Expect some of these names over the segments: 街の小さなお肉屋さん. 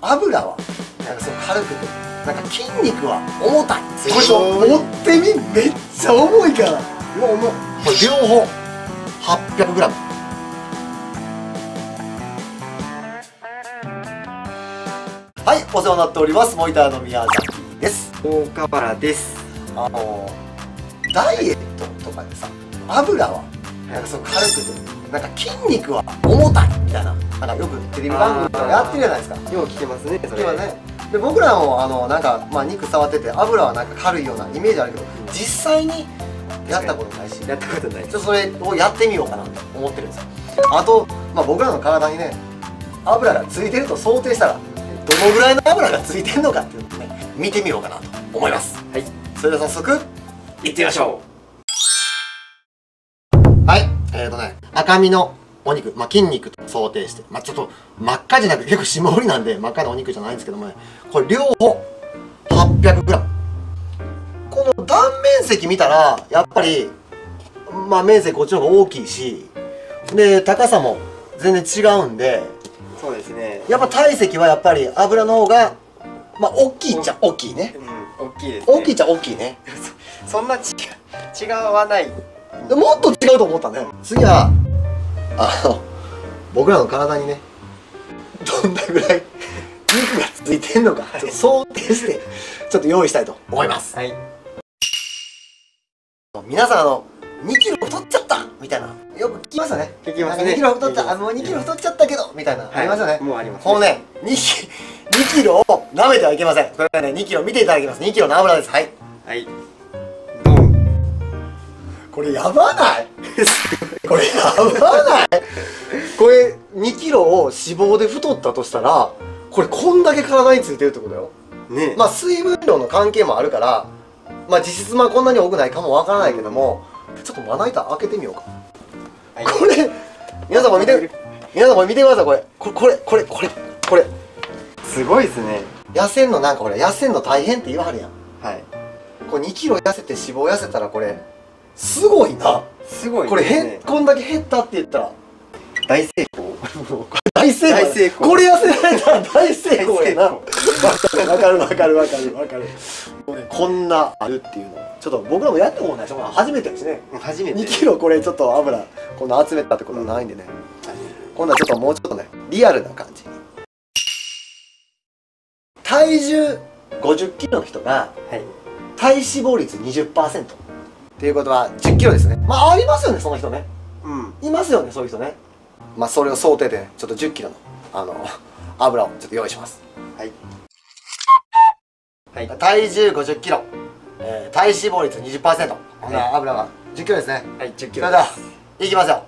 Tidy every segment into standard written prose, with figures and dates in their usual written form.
油はなんかすごく軽くて、なんか筋肉は重たい。これちょっと持ってみ、めっちゃ重いからもう重い。これ両方 800g。 はい、お世話になっております。モニターの宮崎です。大河原です。ダイエットとかでさ、油はなんかすごく軽くて、なんか筋肉は重たいみたいな、なんかよくテレビ番組とかやってるじゃないですか。よう聞けますね、それはね。で、僕らもなんか、まあ、肉触ってて油はなんか軽いようなイメージあるけど、実際にやったことないし、やったことない。ちょっとそれをやってみようかなと思ってるんですよ。あと、まあ、僕らの体にね、油がついてると想定したら、どのぐらいの油がついてるのかっていうのをね、見てみようかなと思います。はい、それでは早速いってみましょう。赤身のお肉、まあ、筋肉と想定して、まあ、ちょっと真っ赤じゃなくて結構霜降りなんで真っ赤なお肉じゃないんですけどもね、これ両方 800g。 この断面積見たらやっぱり、まあ、面積こっちの方が大きいし、で高さも全然違うんで、そうですね、やっぱ体積はやっぱり油の方が、まあ、大きいっちゃ大きいね、うん、大きいですね、大きいっちゃ大きいねそんな違わない、もっと違うと思ったね。次は僕らの体にね、どんなぐらい肉がついてんのか、はい、ちょっと想定してちょっと用意したいと思います。はい、皆さん2kg 太っちゃったみたいなよく聞きますよね。聞きますね。2kg 太っちゃった、もう 2kg 太っちゃったけどみたいな、はい、ありますよね。もうあります、ね、このね 2kg を舐めてはいけません。これはね 2kg 見ていただきます。2kg の油です。はい、はい、これやばないこれやばない。これ 2kg を脂肪で太ったとしたら、これこんだけ体についてるってことだよね。まあ水分量の関係もあるから、まあ実質まあこんなに多くないかもわからないけども、ちょっとまな板開けてみようか、はい、これ皆さんも見て、皆さんこれ見てください。これすごいですね。痩せんの、なんかこれ痩せんの大変って言わはるやん。はい、これ 2kg 痩せて脂肪痩せたらこれすごいな。すごい、ね、これこんだけ減ったって言ったら大成功。大成功。大成功。これ痩せられたら大成功やな。わかるわかるわかるわかる。こんなあるっていうの、ちょっと僕らもやったことないでしょ。初めてですね。初めて。2kgこれちょっと油こんな集めたってことはないんでね。うん、こんなちょっともうちょっとねリアルな感じ。体重 50kg の人が体脂肪率 20%。っていうことは 10kg ですね。まあありますよね、その人ね。うん、いますよね、そういう人ね。まあそれを想定で、ね、ちょっと 10kg の油をちょっと用意します。はい、はい、体重 50kg、体脂肪率 20%、はい、油が 10kg ですね。はい、 10kg です。それではいきますよ。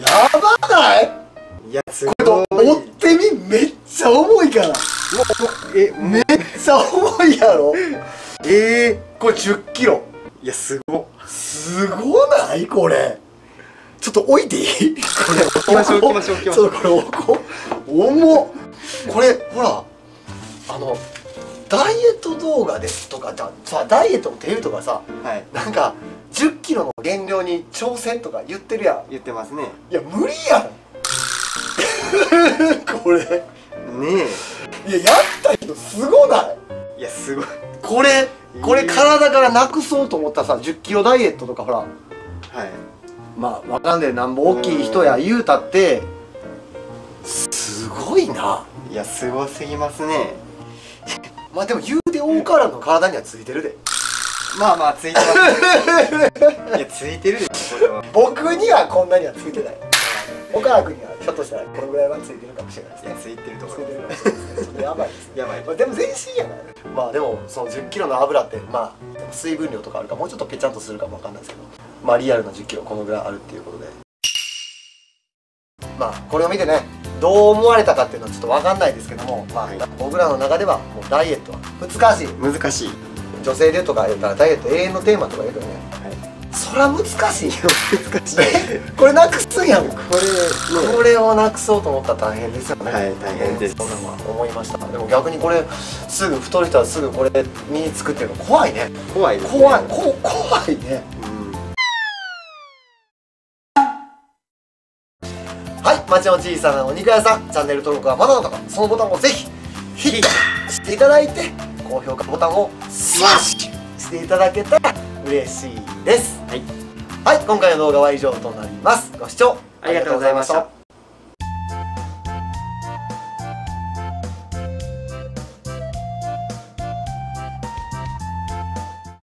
やばない？いや、すごい。これ持ってみ、めっちゃ重いから、めっちゃ重いやろ。これ 10kg。 いや、すごない？これちょっと置いていい？これ置きましょう、置きましょう、置きましょう。これ置こう。重っ。これほら、ダイエット動画ですとかさ、ダイエットのテレビとかさ、はい、なんか 10kg の減量に挑戦とか言ってるやん。言ってますね。いや、無理やんこれねえ。いや、やった人すごない？いや、すごい。これ体からなくそうと思ったらさ、10kg ダイエットとかほら、はい、まあわかんない、なんぼ大きい人や言うたってすごいな。いや、すごすぎますねまあでも言うて大河原の体にはついてるで。まあまあついてますいや、ついてるでしょ、これは。僕にはこんなにはついてない。岡田君にはひょっとしたらこのぐらいはついてるかもしれないですね。ついてるところですね。ちょっとやばいですね。やばい。まあでも全身やからね。まあでもその 10kg の油ってまあ水分量とかあるから、もうちょっとぺちゃんとするかもわかんないですけど、まあリアルな 10kg このぐらいあるっていうことで、まあこれを見てね、どう思われたかっていうのはちょっとわかんないですけども、まあ僕らの中ではもうダイエットは難しい。難しい。女性でとか言ったらダイエット永遠のテーマとか言うけどね。はい。そら難しいよ。難しいこれなくすんやん。これをなくそうと思ったら大変ですよね。はい、大変です。そんなのは思いました。でも逆にこれすぐ太る人はすぐこれ身につくっていうの怖いね。怖いね。怖いね。はい、町の小さなお肉屋さん、チャンネル登録はまだの方、そのボタンをぜひヒットしていただいて、高評価ボタンをスマッシュしていただけたら嬉しいです。はい、今回の動画は以上となります。ご視聴ありがとうございました。